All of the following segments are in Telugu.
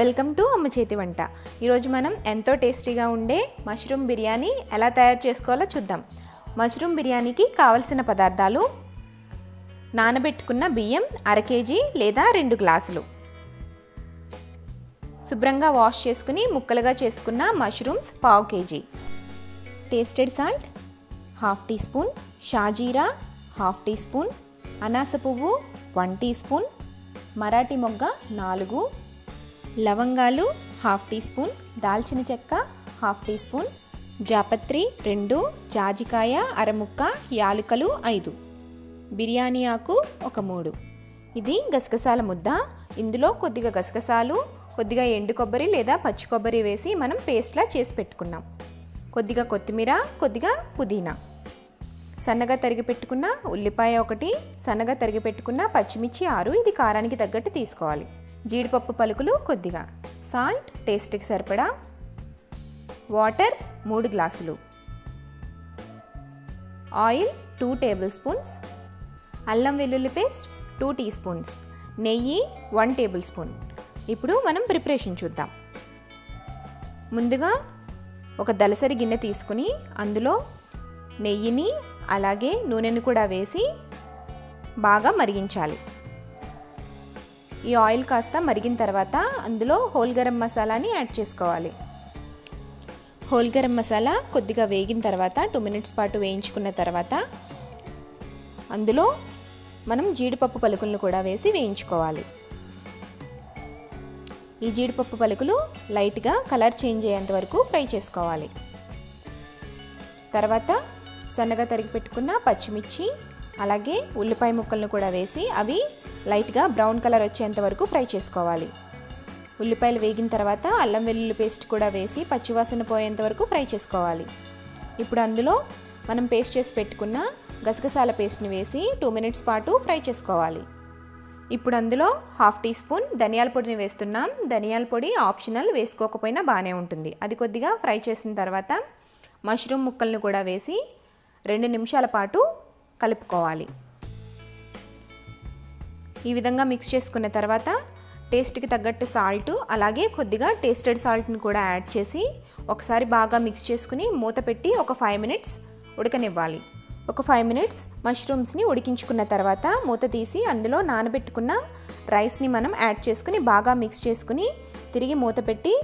వెల్కమ్ టు అమ్మ చేతి వంట। ఈ రోజు మనం ఎంతో టేస్టీగా ఉండే మష్రూమ్ బిర్యానీ ఎలా తయారు చేసుకోవాలో చూద్దాం। మష్రూమ్ బిర్యానీకి కావాల్సిన పదార్థాలు నానబెట్టుకున్న బియ్యం 1/2 కేజీ లేదా 2 గ్లాసులు, శుభ్రంగా వాష్ చేసుకుని ముక్కలుగా చేసుకున్న mushrooms 1/2 KG, tasted salt 1/2 teaspoon, షాజీరా 1/2 టీ స్పూన్, అనాస పువ్వు 1 టీ స్పూన్, మరాఠీ మొగ్గ 4, లవంగాలు 1/2 టీ స్పూన్, దాల్చిన చెక్క 1/2 టీ స్పూన్, జాపత్రి 2, జాజికాయ అరముక్క, యాలకులు 5, బిర్యానీ ఆకు 1 3. ఇది గసగసాల ముద్ద। ఇందులో కొద్దిగా గసగసాలు, కొద్దిగా ఎండు కొబ్బరి లేదా పచ్చి కొబ్బరి వేసి మనం పేస్ట్లా చేసి పెట్టుకున్నాం। కొద్దిగా కొత్తిమీర, కొద్దిగా పుదీనా, సన్నగా తరిగి పెట్టుకున్న ఉల్లిపాయ 1, సన్నగా తరిగి పెట్టుకున్న పచ్చిమిర్చి 6, ఇది కారానికి తగ్గట్టు తీసుకోవాలి। జీడిపప్పు పలుకులు కొద్దిగా, సాల్ట్ టేస్ట్కి సరిపడా, వాటర్ 3 గ్లాసులు, ఆయిల్ 2 టేబుల్ స్పూన్స్, అల్లం వెల్లుల్లి పేస్ట్ 2 టీ స్పూన్స్, నెయ్యి 1 టేబుల్ స్పూన్। ఇప్పుడు మనం ప్రిపరేషన్ చూద్దాం। ముందుగా ఒక దలసరి గిన్నె తీసుకుని అందులో నెయ్యిని అలాగే నూనెను కూడా వేసి బాగా మరిగించాలి। ఈ ఆయిల్ కాస్త మరిగిన తర్వాత అందులో హోల్ గరం మసాలాని యాడ్ చేసుకోవాలి। హోల్ గరం మసాలా కొద్దిగా వేగిన తర్వాత 2 మినిట్స్ పాటు వేయించుకున్న తర్వాత అందులో మనం జీడిపప్పు పలుకులను కూడా వేసి వేయించుకోవాలి। ఈ జీడిపప్పు పలుకులు లైట్గా కలర్ చేంజ్ అయ్యేంత వరకు ఫ్రై చేసుకోవాలి। తర్వాత సన్నగా తరిగి పెట్టుకున్న పచ్చిమిర్చి అలాగే ఉల్లిపాయ ముక్కలను కూడా వేసి అవి లైట్గా బ్రౌన్ కలర్ వచ్చేంత వరకు ఫ్రై చేసుకోవాలి। ఉల్లిపాయలు వేగిన తర్వాత అల్లం వెల్లుల్లి పేస్ట్ కూడా వేసి పచ్చివాసన పోయేంత వరకు ఫ్రై చేసుకోవాలి। ఇప్పుడు అందులో మనం పేస్ట్ చేసి పెట్టుకున్న గసగసాల పేస్ట్ని వేసి 2 మినిట్స్ పాటు ఫ్రై చేసుకోవాలి। ఇప్పుడు అందులో 1/2 టీ స్పూన్ ధనియాల పొడిని వేస్తున్నాం। ధనియాల పొడి ఆప్షనల్, వేసుకోకపోయినా బాగానే ఉంటుంది। అది కొద్దిగా ఫ్రై చేసిన తర్వాత మష్రూమ్ ముక్కలను కూడా వేసి 2 నిమిషాల పాటు కలుపుకోవాలి। ఈ విధంగా మిక్స్ చేసుకున్న తర్వాత టేస్ట్కి తగ్గట్టు సాల్ట్ అలాగే కొద్దిగా టేస్టెడ్ సాల్ట్ని కూడా యాడ్ చేసి ఒకసారి బాగా మిక్స్ చేసుకుని మూత పెట్టి ఒక 5 మినిట్స్ ఉడకనివ్వాలి। ఒక 5 మినిట్స్ మష్రూమ్స్ని ఉడికించుకున్న తర్వాత మూత తీసి అందులో నానబెట్టుకున్న రైస్ని మనం యాడ్ చేసుకుని బాగా మిక్స్ చేసుకుని తిరిగి మూత పెట్టి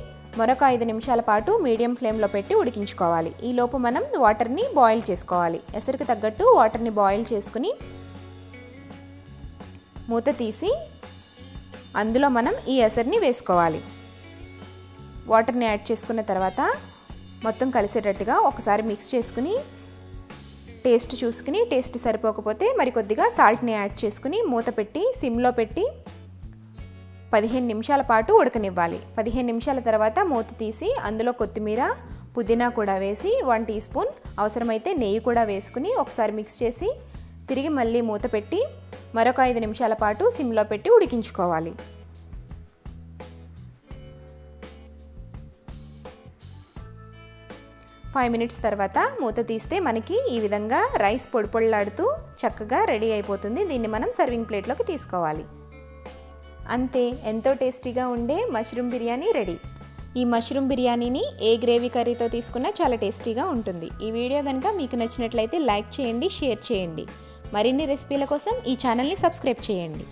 మరొక 5 నిమిషాల పాటు మీడియం ఫ్లేమ్లో పెట్టి ఉడికించుకోవాలి। ఈలోపు మనం వాటర్ని బాయిల్ చేసుకోవాలి। ఎసరికి తగ్గట్టు వాటర్ని బాయిల్ చేసుకుని మూత తీసి అందులో మనం ఈ ఎసర్ని వేసుకోవాలి। వాటర్ని యాడ్ చేసుకున్న తర్వాత మొత్తం కలిసేటట్టుగా ఒకసారి మిక్స్ చేసుకుని టేస్ట్ చూసుకుని, టేస్ట్ సరిపోకపోతే మరికొద్దిగా సాల్ట్ని యాడ్ చేసుకుని మూత పెట్టి సిమ్లో పెట్టి 15 నిమిషాల పాటు ఉడకనివ్వాలి। 15 నిమిషాల తర్వాత మూత తీసి అందులో కొత్తిమీర, పుదీనా కూడా వేసి 1 టీ స్పూన్, అవసరమైతే నెయ్యి కూడా వేసుకుని ఒకసారి మిక్స్ చేసి తిరిగి మళ్ళీ మూత పెట్టి మరొక 5 నిమిషాల పాటు సిమ్లో పెట్టి ఉడికించుకోవాలి। ఫైవ్ మినిట్స్ తర్వాత మూత తీస్తే మనకి ఈ విధంగా రైస్ పొడిపొడిలాడుతూ చక్కగా రెడీ అయిపోతుంది। దీన్ని మనం సర్వింగ్ ప్లేట్లోకి తీసుకోవాలి। అంతే, ఎంతో టేస్టీగా ఉండే మష్రూమ్ బిర్యానీ రెడీ। ఈ మష్రూమ్ బిర్యానీని ఏ గ్రేవీ కర్రీతో తీసుకున్నా చాలా టేస్టీగా ఉంటుంది। ఈ వీడియో కనుక మీకు నచ్చినట్లయితే లైక్ చేయండి, షేర్ చేయండి। మరిన్ని రెసిపీల కోసం ఈ ఛానల్ని సబ్స్క్రైబ్ చేయండి।